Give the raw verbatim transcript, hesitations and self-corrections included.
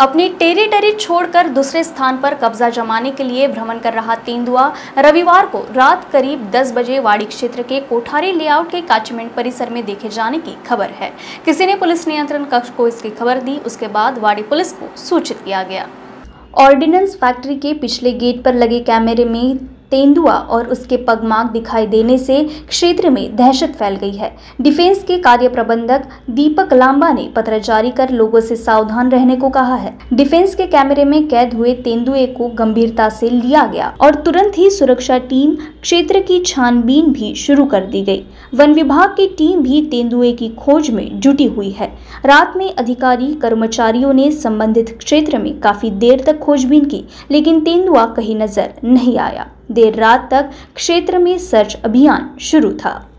अपनी टेरिटरी छोड़कर दूसरे स्थान पर कब्जा जमाने के लिए भ्रमण कर रहा तेंदुआ रविवार को रात करीब दस बजे वाड़ी क्षेत्र के कोठारी लेआउट के कैचमेंट परिसर में देखे जाने की खबर है। किसी ने पुलिस नियंत्रण कक्ष को इसकी खबर दी, उसके बाद वाड़ी पुलिस को सूचित किया गया। ऑर्डिनेंस फैक्ट्री के पिछले गेट पर लगे कैमरे में तेंदुआ और उसके पगमार्क दिखाई देने से क्षेत्र में दहशत फैल गई है। डिफेंस के कार्य प्रबंधक दीपक लांबा ने पत्र जारी कर लोगों से सावधान रहने को कहा है। डिफेंस के कैमरे में कैद हुए तेंदुए को गंभीरता से लिया गया और तुरंत ही सुरक्षा टीम क्षेत्र की छानबीन भी शुरू कर दी गई। वन विभाग की टीम भी तेंदुए की खोज में जुटी हुई है। रात में अधिकारी कर्मचारियों ने संबंधित क्षेत्र में काफी देर तक खोजबीन की, लेकिन तेंदुआ कहीं नजर नहीं आया। देर रात तक क्षेत्र में सर्च अभियान शुरू था।